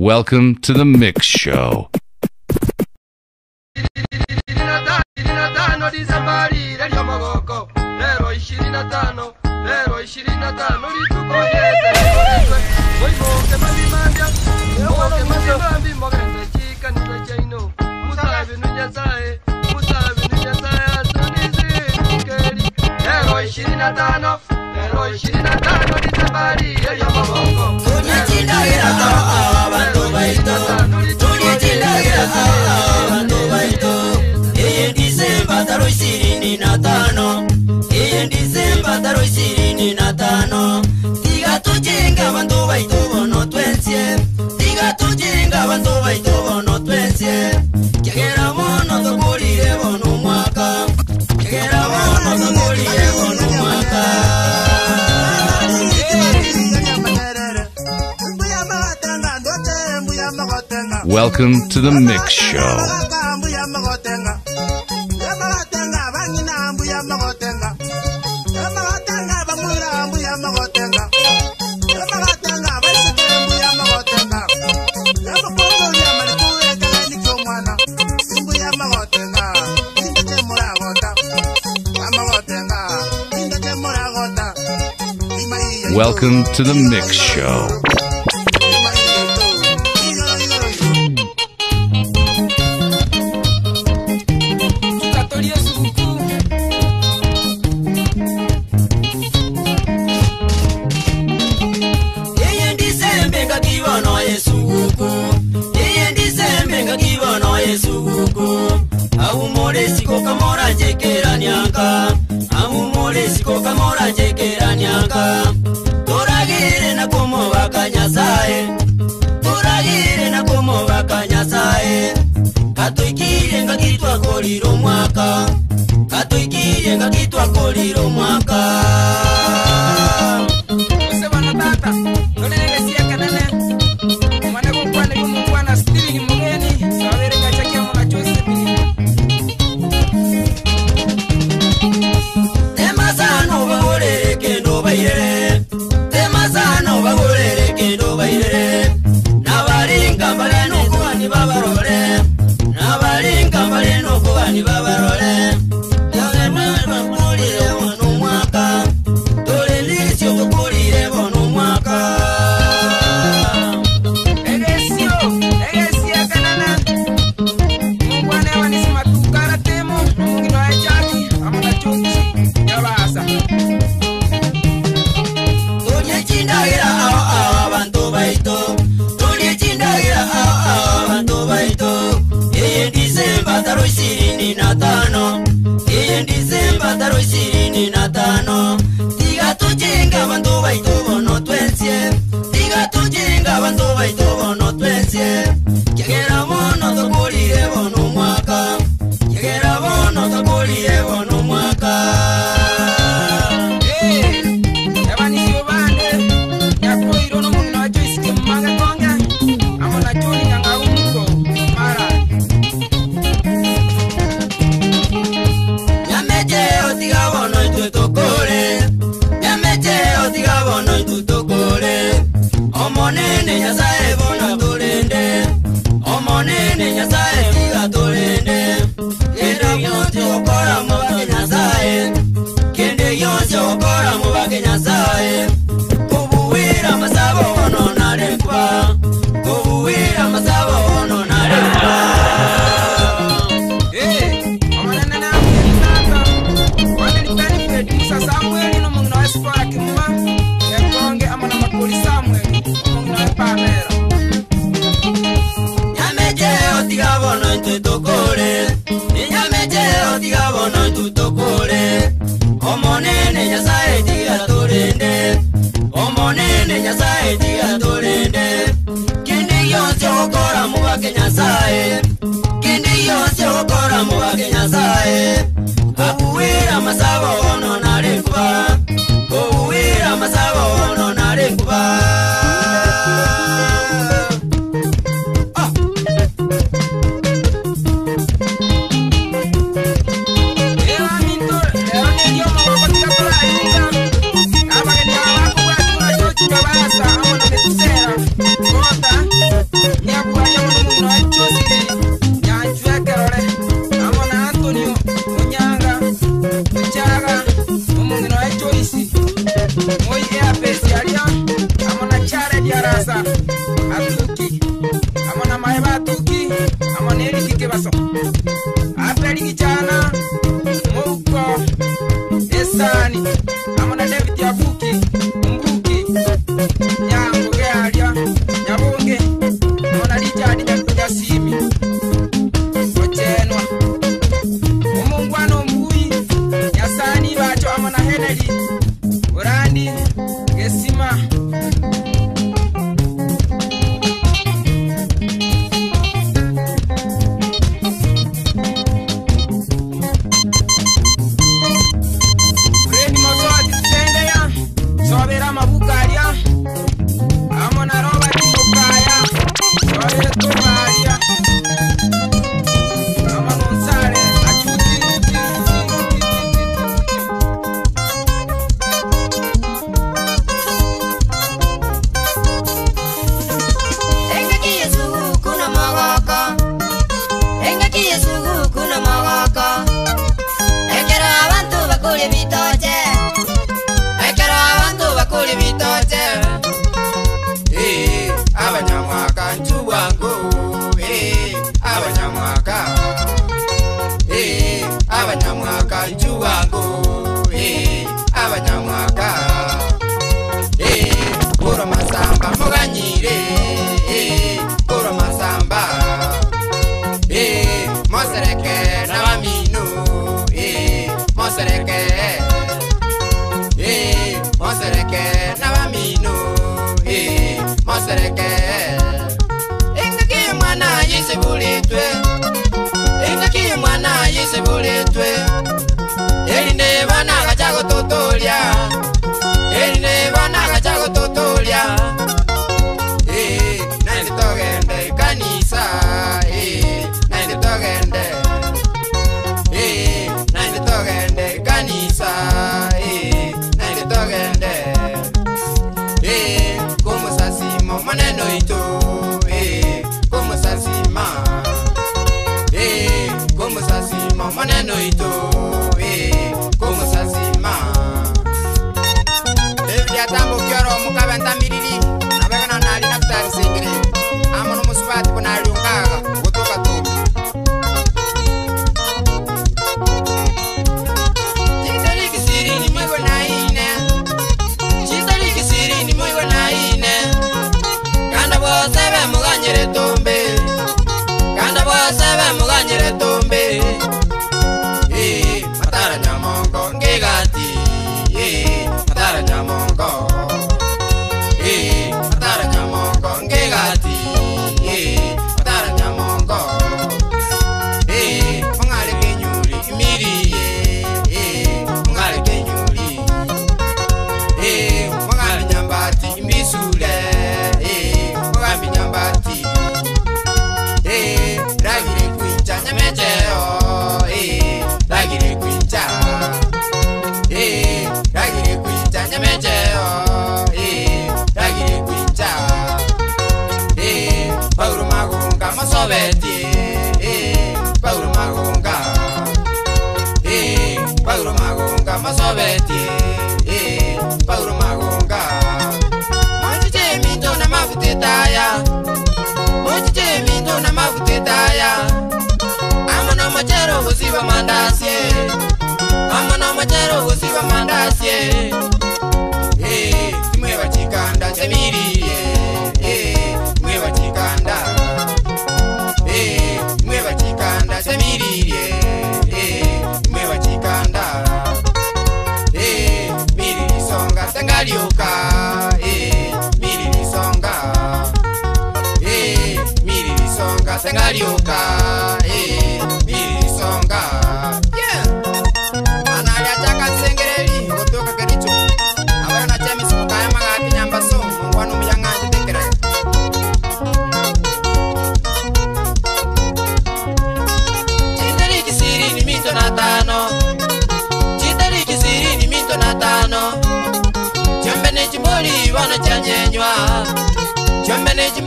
Welcome to the Mix Show. Welcome to the Mix Show. Welcome to the Mix Show.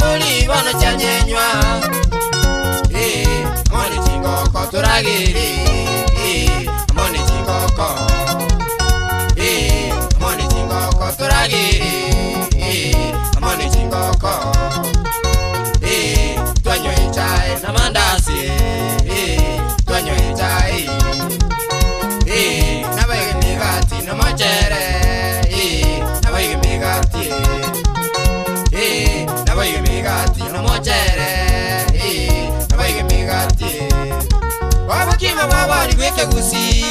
mbuli bono chanyenywa mboni chingoko turagiri mboni chingoko mboni chingoko turagiri mboni chingoko tuanyo ichae na mandasi tuanyo ichae nabayo migati na mochere nabayo migati nabayo migati na mochere nabayo migati wabakima wawali weke gusi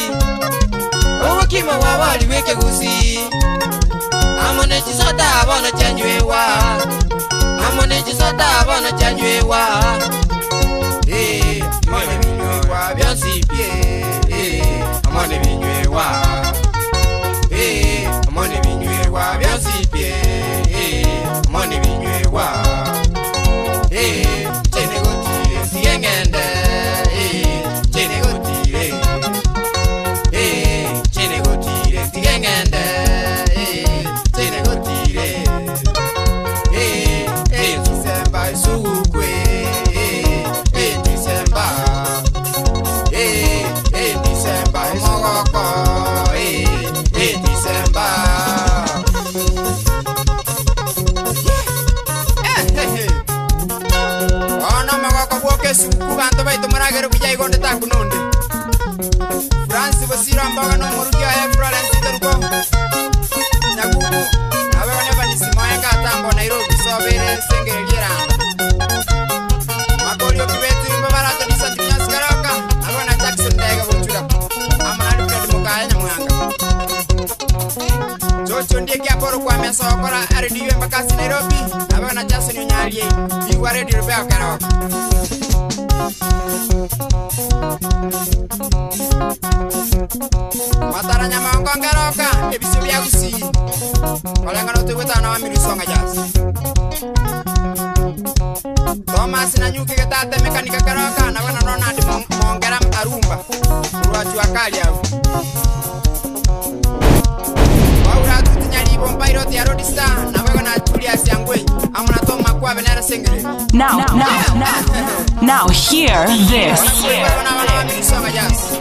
wabakima wawali weke gusi amone chisota abona chanywewa amone chisota abona chanywewa amone minywewa byansi pie amone minywewa amone minywewa byansi pie amone minywewa chene gotire siengende chene gotire chene gotire siengende chene gotire Disemba isugukwe Disemba Disemba imogoko Disemba Ono magoko woke suku bantu baitu maragero kujai gonde takunonde Fransi basira mbaga no muruki wa April and Sitaruko Nakuku Nawe waneba nisimo ya katambo Nairobi sobere sengeregira Makorio kibeti mbabarato nisa tunyansi karoka Nawe na Jackson daiga vuchura Ama nalipura dimukaya nyamuanga Chocho ndie kia poru kwa meso okora RDU mbakasi Nairobi Nawe na Jackson yunyalie Iwa redi rubeo karoka Matara nyama ongo ngaroka Ebisubi ya usi Olenga nutuweta na wamiru songa jazz Thomas na nyuki ketate mekanika karoka Na wana nona adi mongera mtarumba Uruwa chua kari yao Waura tuti nyaribo mpairoti ya rodista Na wana chulia siangwe Amuna toma kuwa venera singere Now hear this Wana wana wamiru songa jazz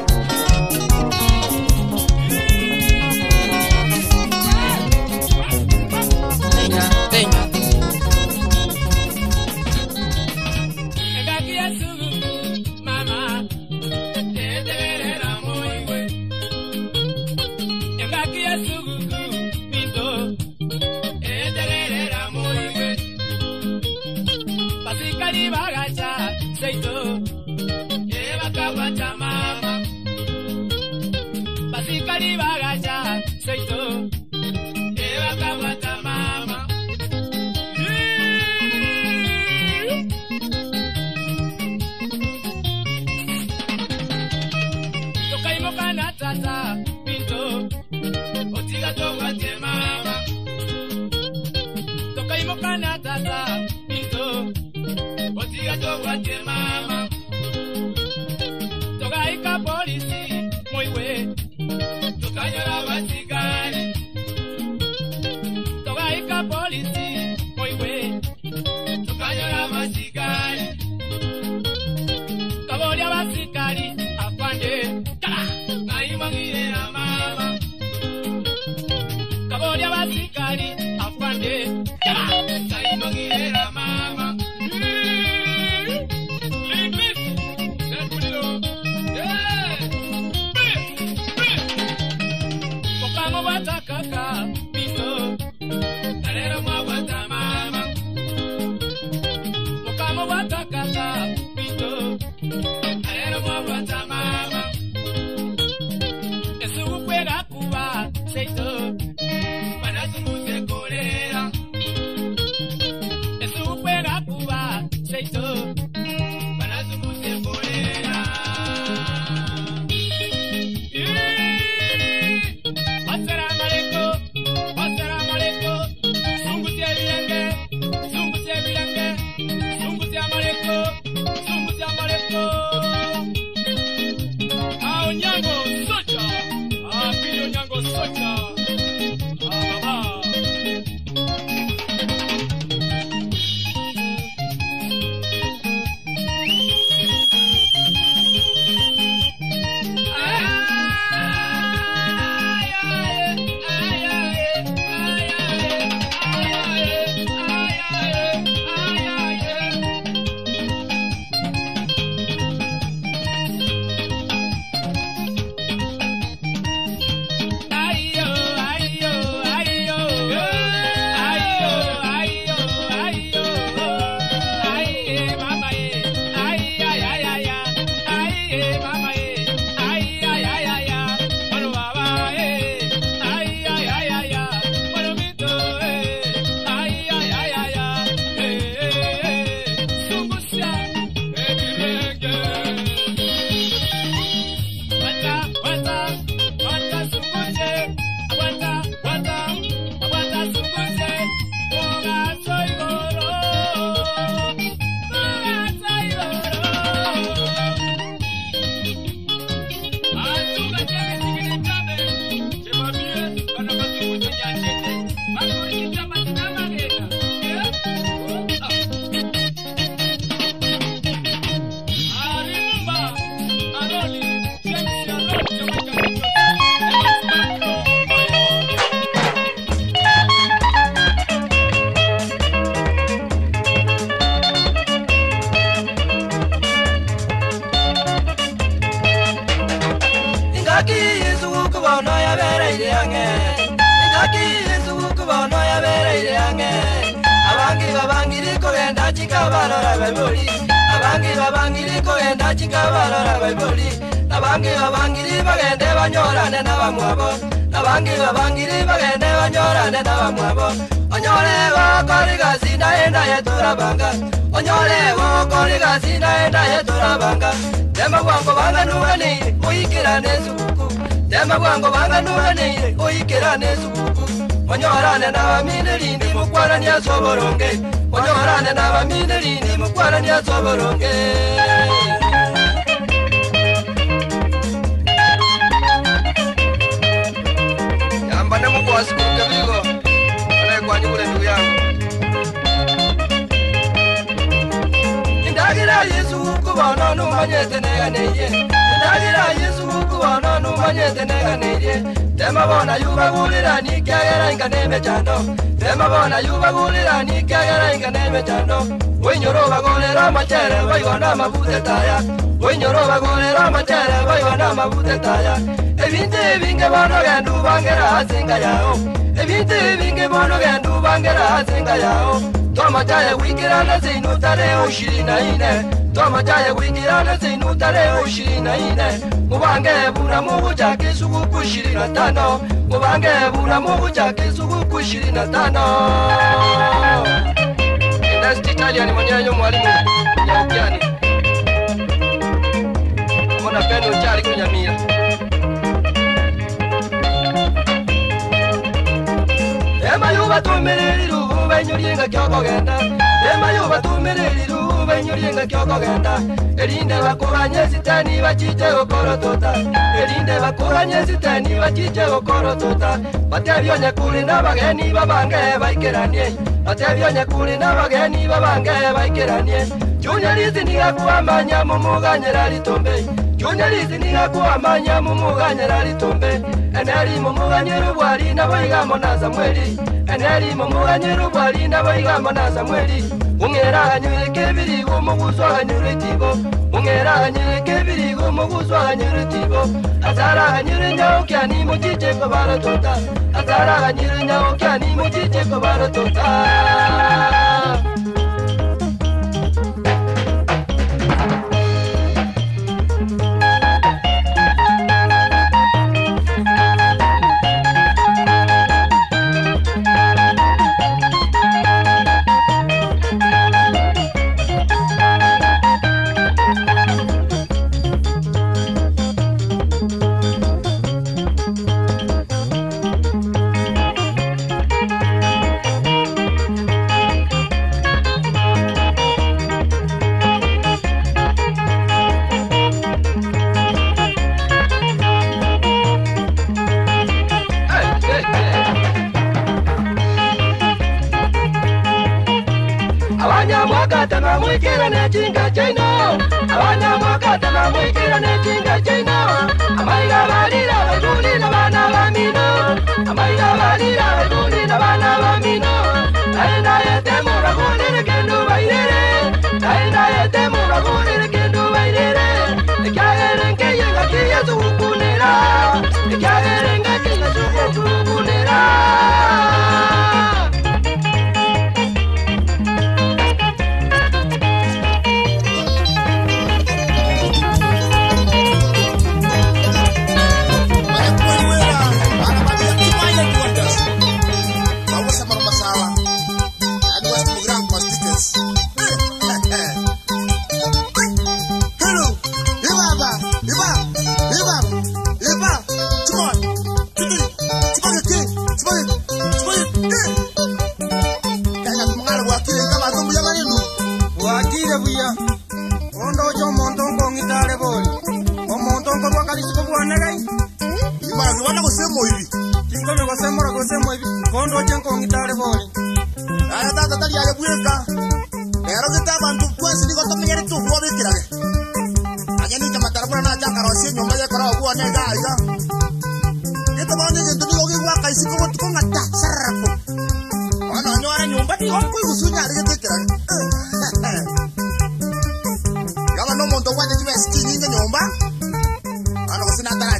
Nyumba ano kusinatara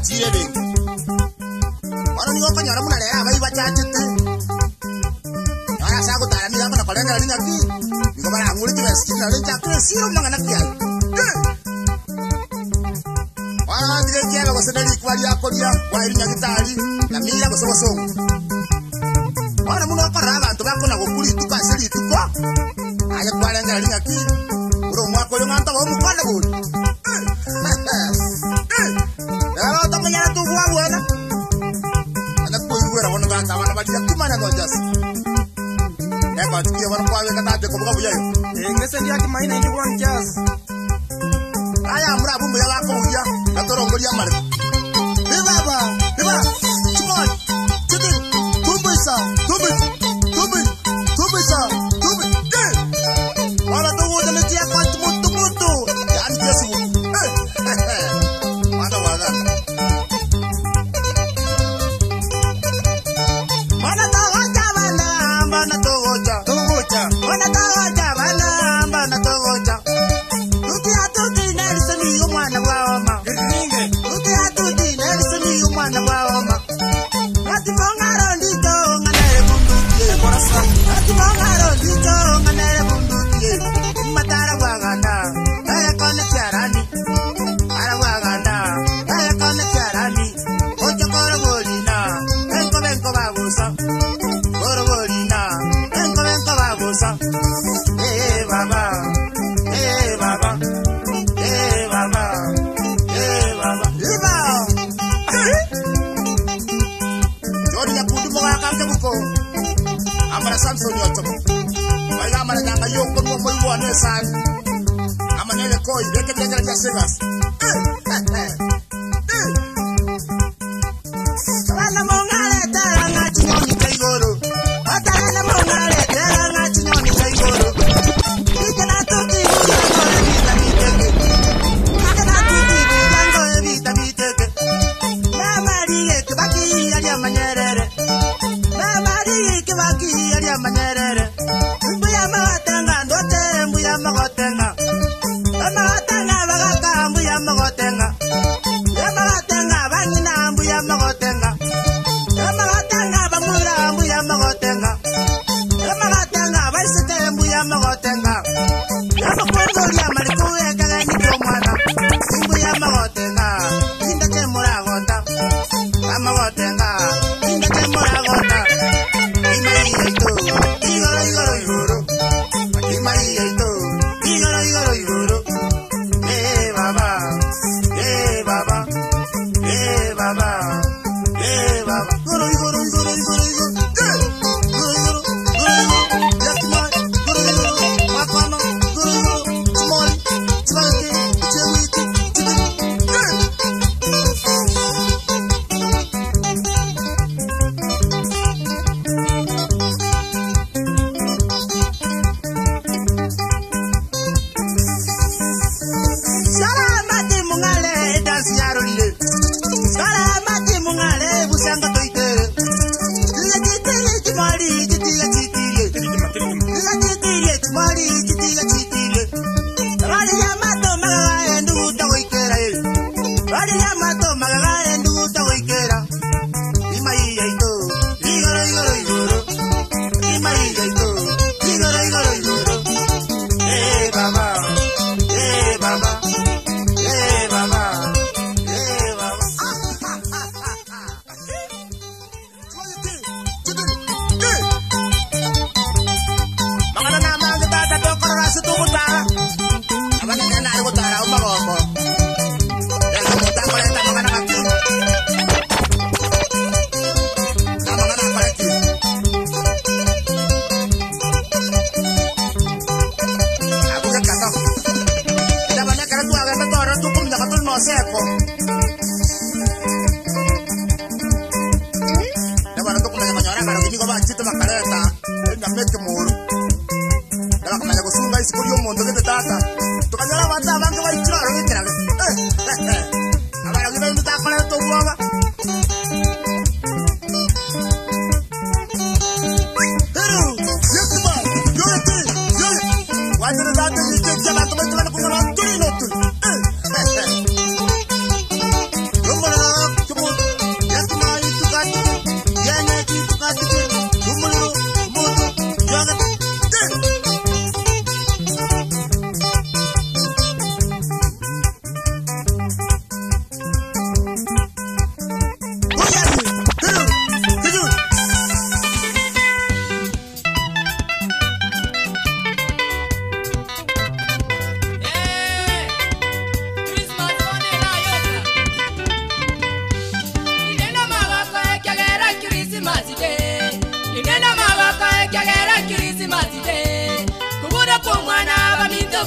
chirebe. nyora muna lea abai bachache te. Nyora sago tarami dama na kolenda linga ki. Niko bara anguli tiba skin na linga kwe siru manga na kia. Wana ndile kia la gosene li kwali ya kodia. Wairi nya gitari na mila gosogo sogo. Wana muna wako raba ntobako na gokuli tuka asili tukwa. Aja kwalenda linga ki. Uro mwako yung anta wamu kwale gori.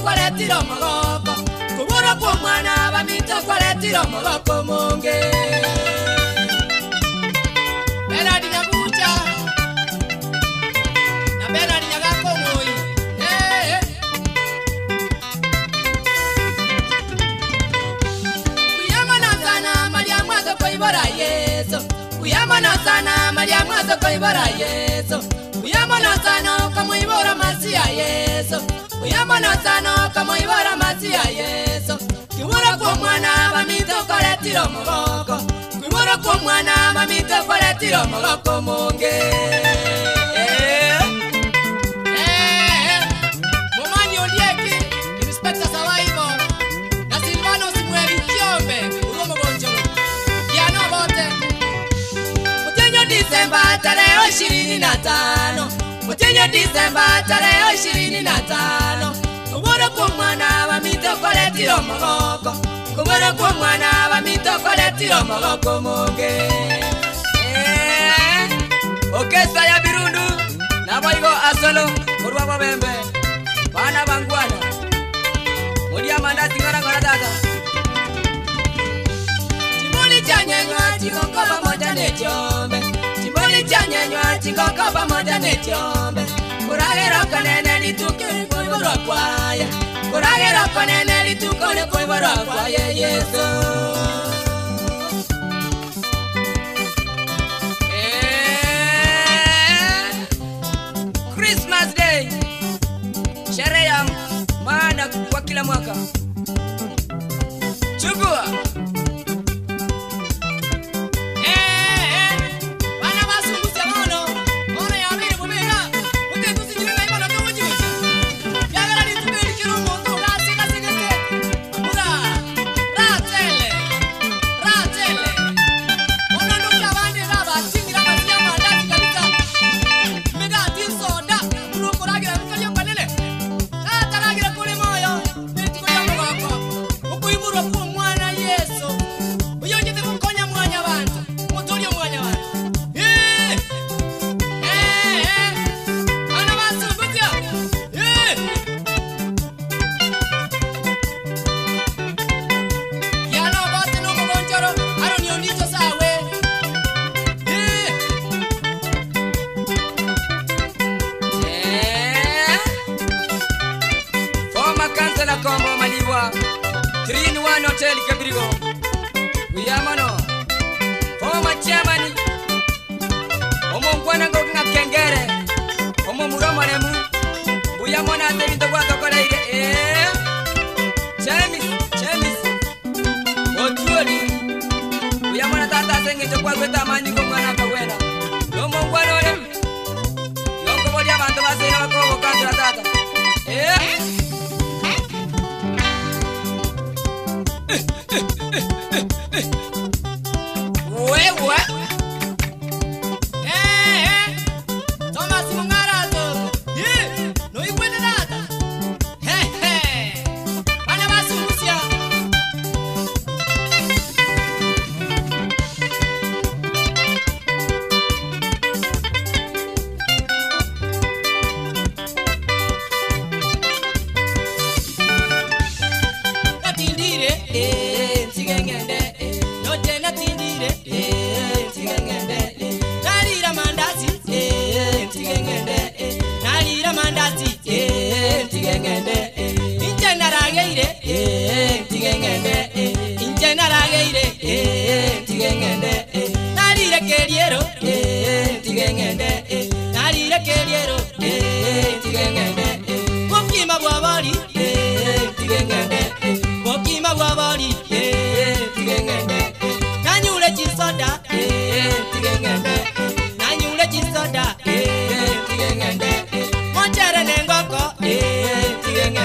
kwaletira omuloko kubura kwa mwana bamita kwaletira omuloko munge Bernard Nyabucha na Bernard Nyagakomoyi Uyamona sana Maria mwazo kwa ibora Yesu Uyamona sana kama ibora masia Yesu Uyamona sana kama ibora masia Yesu Kimura kwa mwana mamito kwaletira omuloko Kimura kwa mwana mamito kwaletira omuloko munge Momani Olieki Inspector Sawaibo na Silvano Simuevi Chombe Mutenyo Disemba tarehe 25 Kubura kwa mwana wa mitokoletira omuloko Kubura kwa mwana wa mitokoletira omuloko munge Okesa ya Birundu na boigo asolo urwa babembe bana bangwana Mulia mandati ngora dada Chimuli chanyenywa chikongo pamoja nechombe Chanyenywa chingongo pamoja nechombe Kuragero kanene litukole kuiborwa kwaye Kuragero kanene litukole kuiborwa kwaye Yesu Christmas Day Sherehe ya maana kwa kila mwaka Chugua Tigengende, mochara nengoko, tigengende.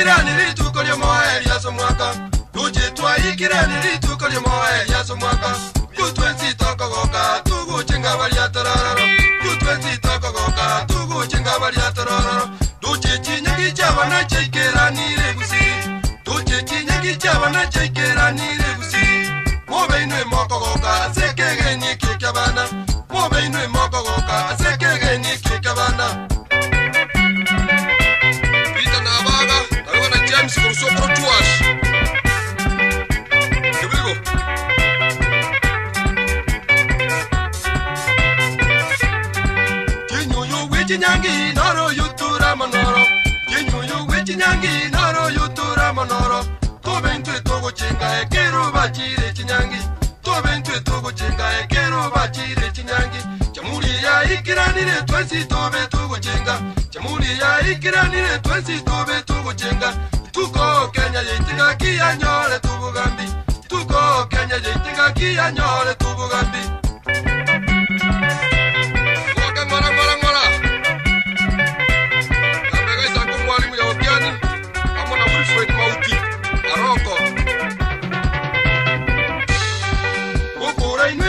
ikirani litu kwenye moe ya somwaka Ujitwa ikirani litu kwenye moe ya somwaka Yutwenzi toko goka tugu chinga wali ya tarararo Yutwenzi toko goka tugu chinga wali ya tarararo Duchichi nyagi chawa na chaikirani regusi Duchichi nyagi chawa na chaikirani regusi Mube inwe moko goka sekege ni kikabana Mube inwe moko goka sekege ni kikabana Chinyangi noro yutura manoro Chinyu we chinyangi noro yutura manoro Tobentwe togo chinga ekero bachire chinyangi Tobentwe togo chinga ekero bachire chinyangi Chamuli ya ikiranire twensi tobe togo chinga Chamuli ya ikiranire twensi tobe togo chinga Tuko Kenya jitinga kia nyole tubugambi Tuko Kenya jitinga kia nyole tubugambi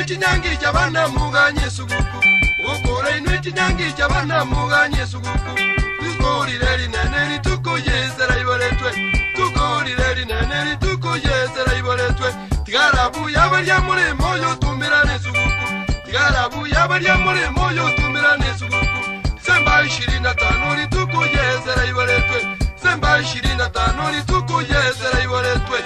Chinyangi chabana muganye suguku Ukore inwe chinyangi chabana muganye suguku Tukori leri neneri tuko yezera iboletwe Tukori leri neneri tuko yezera iboletwe Tigarabu yabari amore moyo tumirane suguku Tigarabu yabari amore moyo tumirane suguku Semba 25 tuko yezera iboletwe Semba 25 tuko yezera iboletwe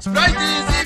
Sprite is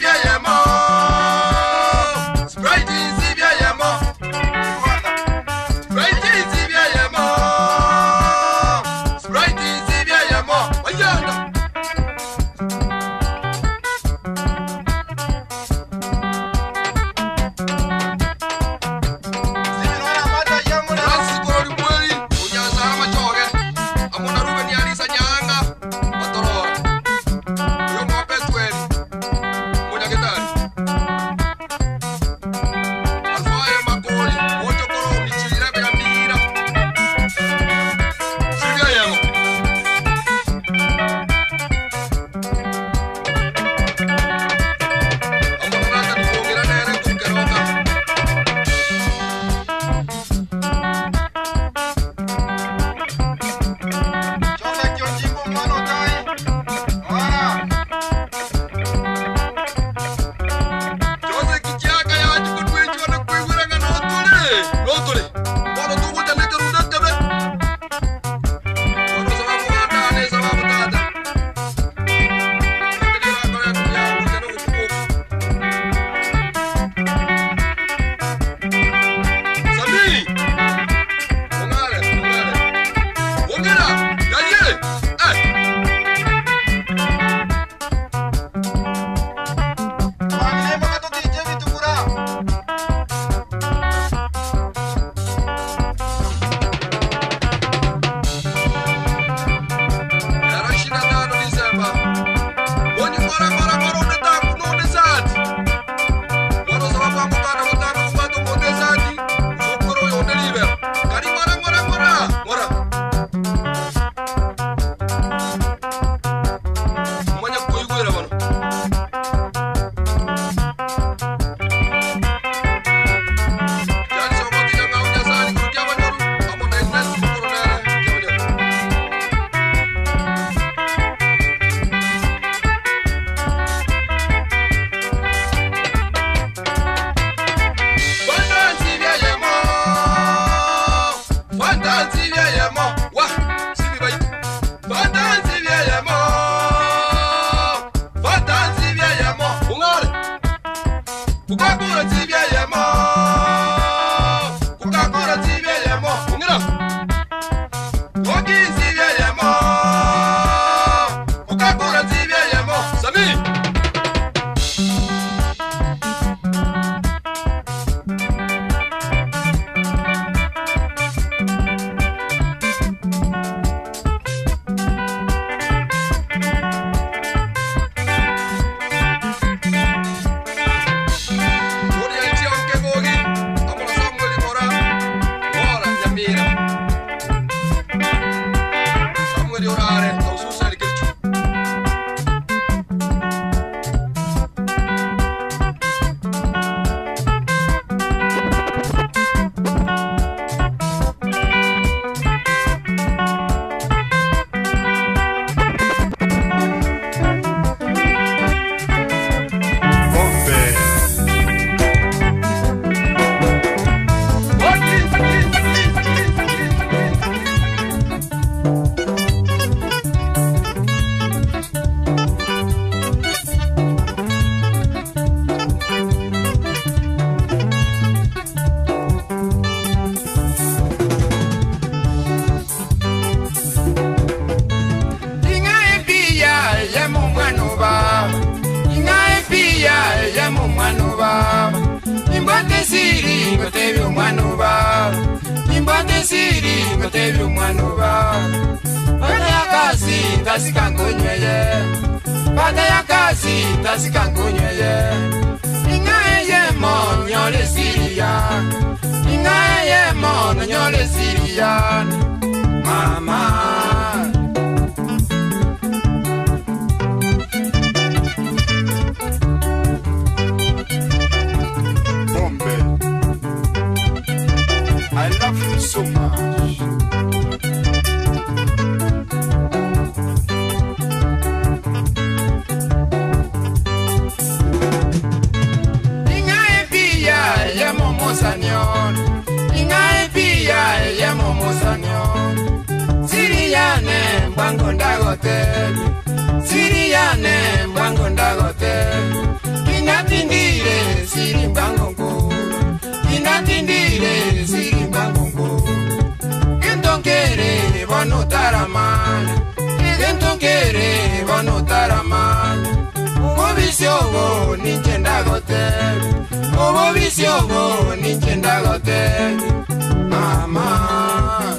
mwanuba nimbote siri ngotebi mwanuba nimbote siri ngotebi mwanuba bada kasi tasika ngonyweye bada kasi tasika ngonyweye ingaye mon nyole siria ingaye mon nyole siria mama. I love you so much. Inga epia ya momo sanyon. Inga epia ya momo sanyon. Siriane mbango ndagote. Siriane mbango ndagote. Inga tindire siri mbango ko. Inga tindire siri no taraman, dentro quiere va no taraman. O vicio go ni chendagote, o vicio go ni chendagote, mamá. Mama,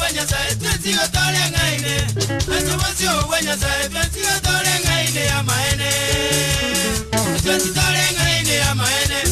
wenya sae twensi gotore ngaine. Aso wasio wenya sae twensi gotore ngaine ya maene. Twensi tore ngaine ya maene.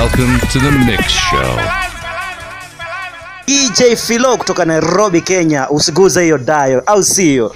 Welcome to the Mix Show. EJ Philo kutoka Nairobi, Kenya. Usiguze hiyo dayo au sio?